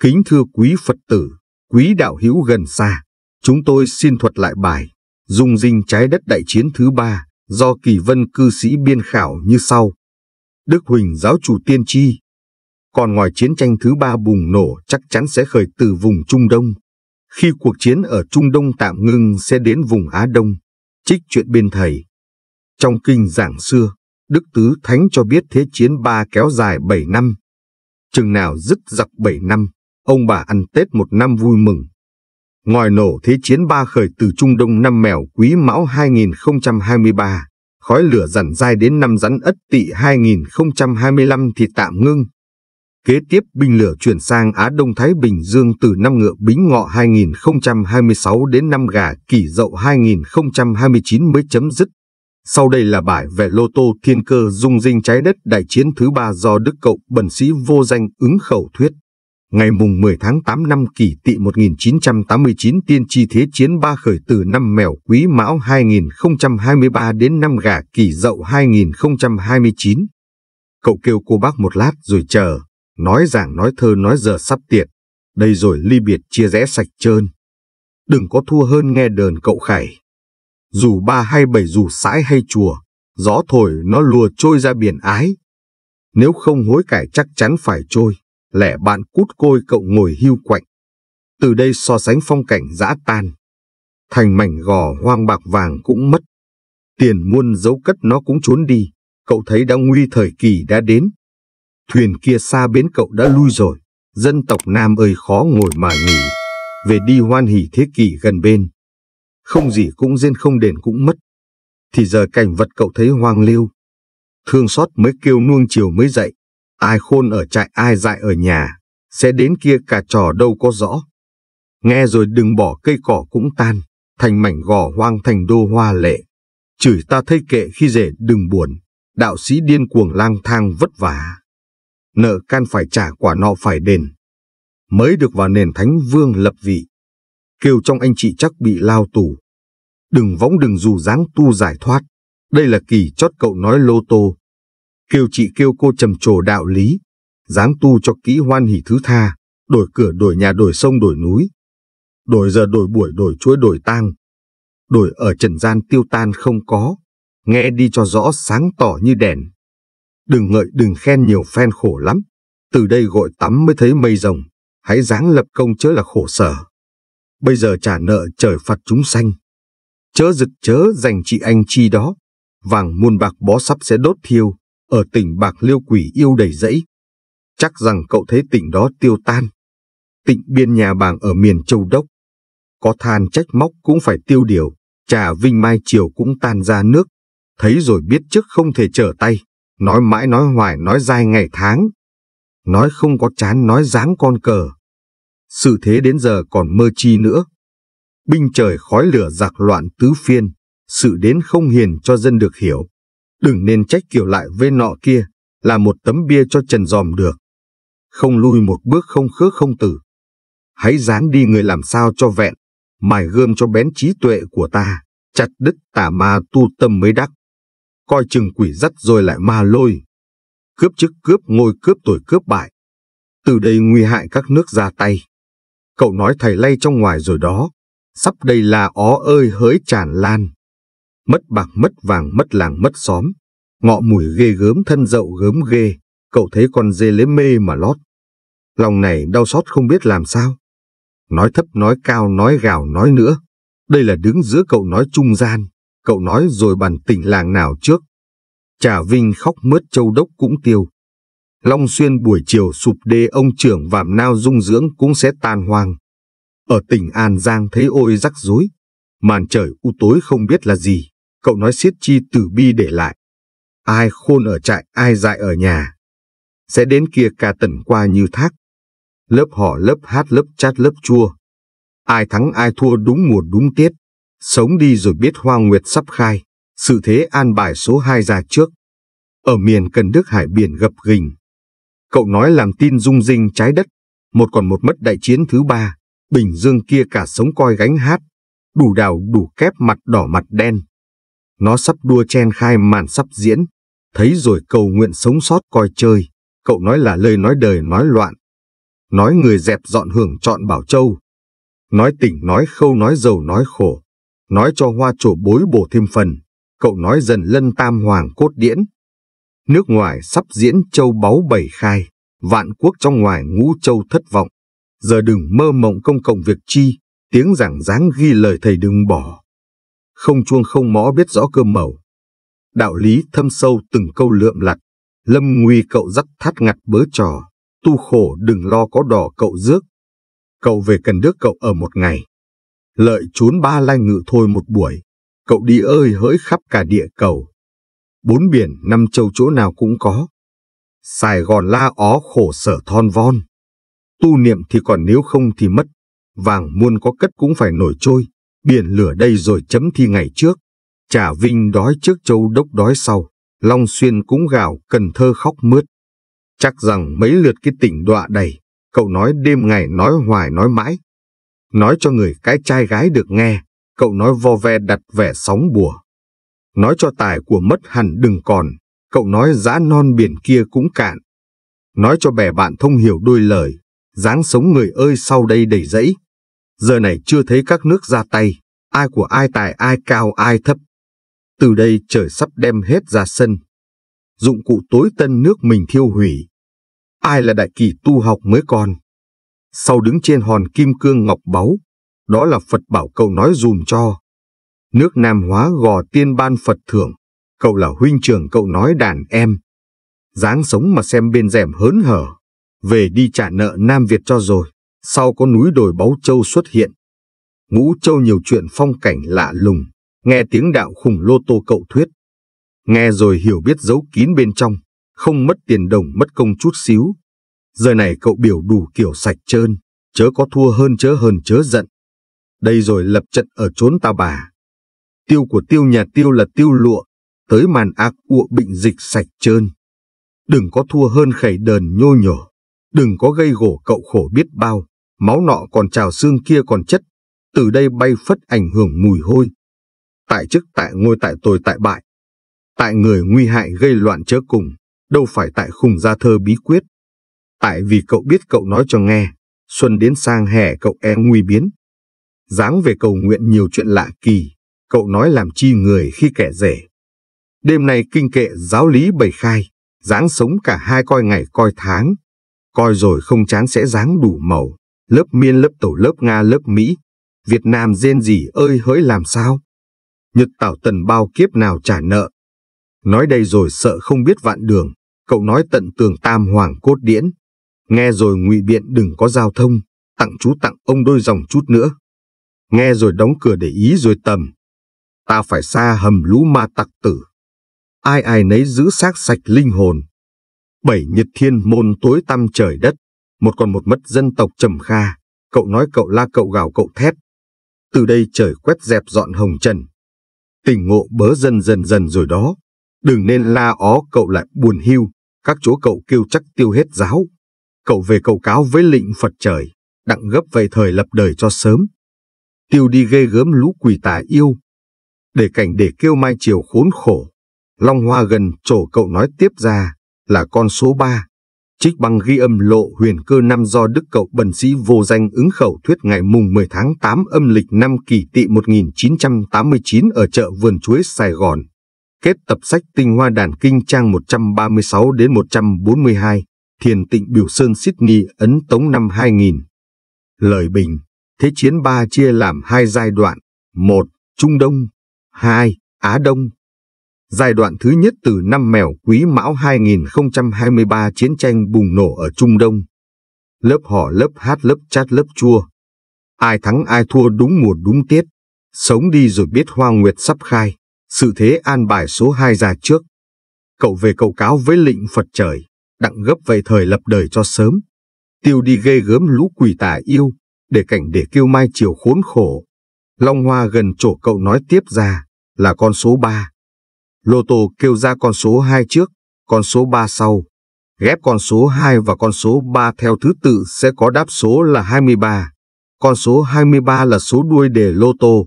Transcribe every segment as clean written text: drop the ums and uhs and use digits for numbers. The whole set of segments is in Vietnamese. Kính thưa quý Phật tử, quý đạo hữu gần xa, chúng tôi xin thuật lại bài Dung Dinh Trái Đất Đại Chiến thứ 3 do Kỳ Vân Cư Sĩ biên khảo như sau. Đức Huỳnh Giáo Chủ tiên tri, còn ngoài chiến tranh thứ 3 bùng nổ chắc chắn sẽ khởi từ vùng Trung Đông. Khi cuộc chiến ở Trung Đông tạm ngưng sẽ đến vùng Á Đông. Trích chuyện bên thầy. Trong kinh giảng xưa, Đức Tứ Thánh cho biết thế chiến 3 kéo dài 7 năm. Chừng nào dứt giặc 7 năm, ông bà ăn Tết một năm vui mừng. Ngòi nổ thế chiến 3 khởi từ Trung Đông năm Mèo Quý Mão 2023, khói lửa dằn dai đến năm Rắn Ất Tỵ 2025 thì tạm ngưng. Kế tiếp binh lửa chuyển sang Á Đông Thái Bình Dương từ năm Ngựa Bính Ngọ 2026 đến năm Gà Kỷ Dậu 2029 mới chấm dứt. Sau đây là bài về lô tô thiên cơ Dung Dinh Trái Đất Đại Chiến thứ 3 do Đức Cậu Bần Sĩ Vô Danh ứng khẩu thuyết. Ngày mùng 10 tháng 8 năm Kỷ Tỵ 1989 tiên tri thế chiến 3 khởi từ năm Mèo Quý Mão 2023 đến năm Gà Kỷ Dậu 2029. Cậu kêu cô bác một lát rồi chờ, nói giảng nói thơ nói giờ sắp tiệt, đây rồi ly biệt chia rẽ sạch trơn. Đừng có thua hơn nghe đờn cậu khải. Dù ba hay bảy, dù sãi hay chùa, gió thổi nó lùa trôi ra biển ái. Nếu không hối cải chắc chắn phải trôi, lẻ bạn cút côi cậu ngồi hưu quạnh. Từ đây so sánh phong cảnh dã tan, thành mảnh gò hoang bạc vàng cũng mất. Tiền muôn dấu cất nó cũng trốn đi, cậu thấy đã nguy thời kỳ đã đến. Thuyền kia xa bến cậu đã lui rồi, dân tộc Nam ơi khó ngồi mà nghỉ. Về đi hoan hỉ thế kỷ gần bên, không gì cũng rên không đền cũng mất. Thì giờ cảnh vật cậu thấy hoang liêu, thương xót mới kêu nuông chiều mới dậy. Ai khôn ở trại ai dại ở nhà, sẽ đến kia cả trò đâu có rõ. Nghe rồi đừng bỏ cây cỏ cũng tan, thành mảnh gò hoang thành đô hoa lệ. Chửi ta thấy kệ khi rể đừng buồn, đạo sĩ điên cuồng lang thang vất vả. Nợ can phải trả quả nọ phải đền, mới được vào nền thánh vương lập vị. Kêu trong anh chị chắc bị lao tù, đừng võng đừng dù dáng tu giải thoát. Đây là kỳ chót cậu nói lô tô. Kêu chị kêu cô trầm trồ đạo lý, dáng tu cho kỹ hoan hỉ thứ tha. Đổi cửa đổi nhà đổi sông đổi núi, đổi giờ đổi buổi đổi chuối đổi tang. Đổi ở trần gian tiêu tan không có, nghe đi cho rõ sáng tỏ như đèn. Đừng ngợi đừng khen nhiều phen khổ lắm, từ đây gọi tắm mới thấy mây rồng. Hãy dáng lập công chớ là khổ sở, bây giờ trả nợ trời phạt chúng sanh. Chớ giật chớ dành chị anh chi đó, vàng muôn bạc bó sắp sẽ đốt thiêu. Ở tỉnh bạc liêu quỷ yêu đầy dẫy, chắc rằng cậu thấy tỉnh đó tiêu tan. Tịnh biên nhà bàng ở miền châu đốc, có than trách móc cũng phải tiêu điều. Trà vinh mai chiều cũng tan ra nước, thấy rồi biết trước không thể trở tay. Nói mãi nói hoài nói dài ngày tháng, nói không có chán nói dáng con cờ. Sự thế đến giờ còn mơ chi nữa, binh trời khói lửa giặc loạn tứ phiên. Sự đến không hiền cho dân được hiểu, đừng nên trách kiểu lại với nọ kia. Là một tấm bia cho trần dòm được, không lui một bước không khước không từ. Hãy dáng đi người làm sao cho vẹn, mài gươm cho bén trí tuệ của ta. Chặt đứt tà ma tu tâm mới đắc, coi chừng quỷ dắt rồi lại ma lôi. Cướp chức cướp ngôi cướp tuổi cướp bại, từ đây nguy hại các nước ra tay. Cậu nói thầy lay trong ngoài rồi đó, sắp đây là ó ơi hới tràn lan. Mất bạc mất vàng mất làng mất xóm, ngọ mùi ghê gớm thân dậu gớm ghê. Cậu thấy con dê lế mê mà lót, lòng này đau xót không biết làm sao. Nói thấp nói cao nói gào nói nữa, đây là đứng giữa cậu nói trung gian. Cậu nói rồi bàn tỉnh làng nào trước, Trà Vinh khóc mướt châu đốc cũng tiêu. Long Xuyên buổi chiều sụp đê, ông trưởng vàm nao dung dưỡng cũng sẽ tan hoang. Ở tỉnh An Giang thấy ôi rắc rối, màn trời u tối không biết là gì. Cậu nói siết chi tử bi để lại, ai khôn ở trại ai dại ở nhà, sẽ đến kia cả tần qua như thác. Lớp hò lớp hát lớp chát lớp chua, ai thắng ai thua đúng mùa đúng tiết. Sống đi rồi biết hoa nguyệt sắp khai, sự thế an bài số 2 ra trước. Ở miền Cần Đức hải biển gập ghềnh, cậu nói làm tin Dung Dinh Trái Đất, một còn một mất đại chiến thứ 3. Bình Dương kia cả sống coi gánh hát, đủ đào đủ kép, mặt đỏ mặt đen. Nó sắp đua chen khai màn sắp diễn, thấy rồi cầu nguyện sống sót coi chơi, cậu nói là lời nói đời nói loạn. Nói người dẹp dọn hưởng chọn Bảo Châu, nói tỉnh nói khâu nói giàu nói khổ, nói cho hoa trổ bối bổ thêm phần, cậu nói dần lân tam hoàng cốt điển. Nước ngoài sắp diễn châu báu bảy khai, vạn quốc trong ngoài ngũ châu thất vọng. Giờ đừng mơ mộng công cộng việc chi, tiếng giảng dáng ghi lời thầy đừng bỏ. Không chuông không mõ biết rõ cơ mẩu, đạo lý thâm sâu từng câu lượm lặt. Lâm nguy cậu dắt thắt ngặt bớ trò, tu khổ đừng lo có đỏ cậu rước. Cậu về Cần Đức cậu ở một ngày, lợi trốn ba lai ngự thôi một buổi. Cậu đi ơi hỡi khắp cả địa cầu, bốn biển năm châu chỗ nào cũng có. Sài Gòn la ó khổ sở thon von, tu niệm thì còn nếu không thì mất. Vàng muôn có cất cũng phải nổi trôi, biển lửa đây rồi chấm thi ngày trước. Trà Vinh đói trước Châu Đốc đói sau, Long Xuyên cũng gào Cần Thơ khóc mướt. Chắc rằng mấy lượt cái tỉnh đọa đầy, cậu nói đêm ngày nói hoài nói mãi. Nói cho người cái trai gái được nghe, cậu nói vo ve đặt vẻ sóng bùa. Nói cho tài của mất hẳn đừng còn, cậu nói dã non biển kia cũng cạn. Nói cho bè bạn thông hiểu đôi lời, dáng sống người ơi sau đây đầy dẫy. Giờ này chưa thấy các nước ra tay, ai của ai tài ai cao ai thấp. Từ đây trời sắp đem hết ra sân, dụng cụ tối tân nước mình thiêu hủy. Ai là đại kỳ tu học mới còn, sau đứng trên hòn kim cương ngọc báu, đó là Phật bảo cậu nói dùm cho. Nước Nam hóa gò tiên ban Phật thưởng, cậu là huynh trưởng cậu nói đàn em. Dáng sống mà xem bên rèm hớn hở, về đi trả nợ Nam Việt cho rồi, sau có núi đồi báu châu xuất hiện. Ngũ châu nhiều chuyện phong cảnh lạ lùng, nghe tiếng đạo khủng lô tô cậu thuyết. Nghe rồi hiểu biết giấu kín bên trong, không mất tiền đồng mất công chút xíu. Giờ này cậu biểu đủ kiểu sạch trơn, chớ có thua hơn chớ giận. Đây rồi lập trận ở chốn ta bà, tiêu của tiêu nhà tiêu là tiêu lụa, tới màn ác ụa bệnh dịch sạch trơn. Đừng có thua hơn khẩy đờn nhô nhổ, đừng có gây gổ cậu khổ biết bao. Máu nọ còn trào xương kia còn chất, từ đây bay phất ảnh hưởng mùi hôi. Tại chức tại ngôi tại tồi tại bại, tại người nguy hại gây loạn chớ cùng, đâu phải tại khùng ra thơ bí quyết. Tại vì cậu biết cậu nói cho nghe, xuân đến sang hè cậu e nguy biến. Dáng về cầu nguyện nhiều chuyện lạ kỳ, cậu nói làm chi người khi kẻ rể. Đêm nay kinh kệ giáo lý bày khai, dáng sống cả hai coi ngày coi tháng. Coi rồi không chán sẽ dáng đủ màu, lớp Miên lớp Tàu lớp Nga lớp Mỹ, Việt Nam rên gì ơi hỡi làm sao. Nhật Tảo Tần bao kiếp nào trả nợ, nói đây rồi sợ không biết vạn đường, cậu nói tận tường tam hoàng cốt điển. Nghe rồi ngụy biện đừng có giao thông, tặng chú tặng ông đôi dòng chút nữa. Nghe rồi đóng cửa để ý rồi tầm, ta phải xa hầm lũ ma tặc tử, ai ai nấy giữ xác sạch linh hồn. Bảy nhật thiên môn tối tăm trời đất, một còn một mất dân tộc trầm kha, cậu nói cậu la cậu gào cậu thét. Từ đây trời quét dẹp dọn hồng trần, tỉnh ngộ bớ dần rồi đó. Đừng nên la ó cậu lại buồn hưu, các chỗ cậu kêu chắc tiêu hết giáo. Cậu về cầu cáo với lịnh Phật trời, đặng gấp về thời lập đời cho sớm. Tiêu đi ghê gớm lũ quỷ tà yêu, để cảnh để kêu mai chiều khốn khổ. Long hoa gần trổ cậu nói tiếp ra, là con số 3. Trích băng ghi âm lộ huyền cơ năm do đức cậu bần sĩ vô danh ứng khẩu thuyết ngày mùng 10 tháng 8 âm lịch năm Kỷ Tỵ 1989 ở chợ Vườn Chuối Sài Gòn. Kết tập sách Tinh Hoa Đàn Kinh trang 136 đến 142, Thiền Tịnh Biểu Sơn Sydney ấn tống năm 2000. Lời bình: Thế chiến 3 chia làm hai giai đoạn, 1. Trung Đông, 2. Á Đông. Giai đoạn thứ nhất từ năm Mèo Quý Mão 2023 chiến tranh bùng nổ ở Trung Đông. Lớp hò, lớp hát, lớp chát, lớp chua. Ai thắng ai thua đúng mùa đúng tiết. Sống đi rồi biết hoa nguyệt sắp khai. Sự thế an bài số 2 ra trước. Cậu về cầu cáo với lịnh Phật trời, đặng gấp về thời lập đời cho sớm. Tiêu đi ghê gớm lũ quỷ tà yêu, để cảnh để kêu mai chiều khốn khổ. Long hoa gần chỗ cậu nói tiếp ra, là con số 3. Lô tô kêu ra con số 2 trước, con số 3 sau. Ghép con số 2 và con số 3 theo thứ tự sẽ có đáp số là 23. Con số 23 là số đuôi đề lô tô,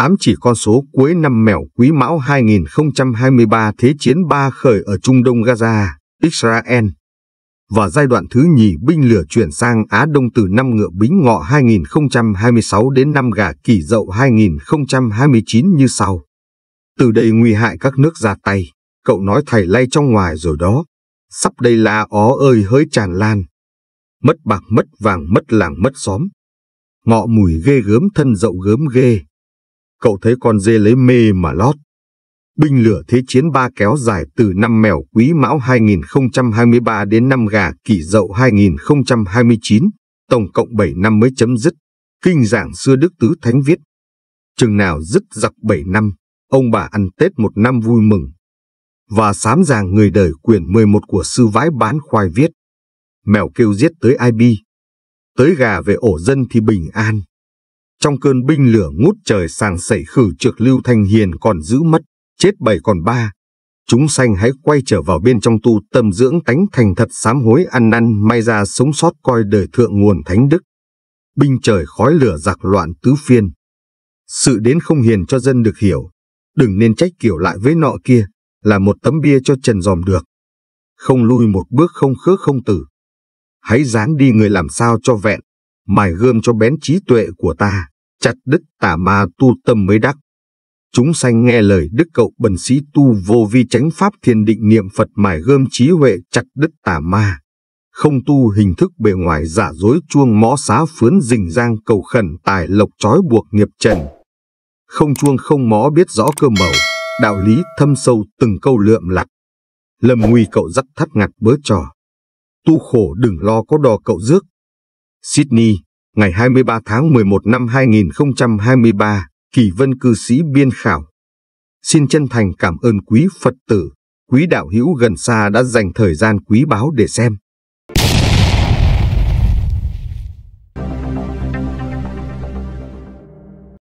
ám chỉ con số cuối năm Mèo Quý Mão 2023, Thế chiến 3 khởi ở Trung Đông, Gaza, Israel, và giai đoạn thứ nhì binh lửa chuyển sang Á Đông từ năm Ngựa Bính Ngọ 2026 đến năm Gà Kỷ Dậu 2029 như sau. Từ đây nguy hại các nước ra tay, cậu nói thầy lay trong ngoài rồi đó, sắp đây là ó ơi hỡi tràn lan. Mất bạc mất vàng mất làng mất xóm, ngọ mùi ghê gớm thân dậu gớm ghê. Cậu thấy con dê lấy mê mà lót. Binh lửa Thế chiến 3 kéo dài từ năm Mèo Quý Mão 2023 đến năm Gà Kỷ Dậu 2029, tổng cộng 7 năm mới chấm dứt. Kinh giảng xưa Đức Tứ Thánh viết: chừng nào dứt giặc 7 năm, ông bà ăn Tết một năm vui mừng. Và sám giảng Người Đời quyển 11 của Sư Vãi Bán Khoai viết: mèo kêu giết tới ai bi, tới gà về ổ dân thì bình an. Trong cơn binh lửa ngút trời sàng sẩy khử trược, Lưu Thanh Hiền còn giữ mất, chết bảy còn ba. Chúng sanh hãy quay trở vào bên trong tu tâm dưỡng tánh thành thật, sám hối ăn năn may ra sống sót, coi đời thượng nguồn thánh đức. Binh trời khói lửa giặc loạn tứ phiên, sự đến không hiền cho dân được hiểu. Đừng nên trách kiểu lại với nọ kia, là một tấm bia cho trần dòm được. Không lui một bước, không khước không từ, hãy dáng đi người làm sao cho vẹn, mài gươm cho bén trí tuệ của ta, chặt đứt tà ma tu tâm mới đắc. Chúng sanh nghe lời đức cậu bần sĩ tu vô vi chánh pháp thiền định niệm Phật, mài gươm trí huệ chặt đứt tà ma. Không tu hình thức bề ngoài giả dối chuông mõ xá phướn rình rang, cầu khẩn tài lộc trói buộc nghiệp trần. Không chuông không mõ biết rõ cơ màu, đạo lý thâm sâu từng câu lượm lặt. Lâm nguy cậu dắt thắt ngặt bớ trò, tu khổ đừng lo có đò cậu rước. Sydney, ngày 23 tháng 11 năm 2023, Kỳ Vân Cư Sĩ biên khảo. Xin chân thành cảm ơn quý Phật tử, quý đạo hữu gần xa đã dành thời gian quý báu để xem.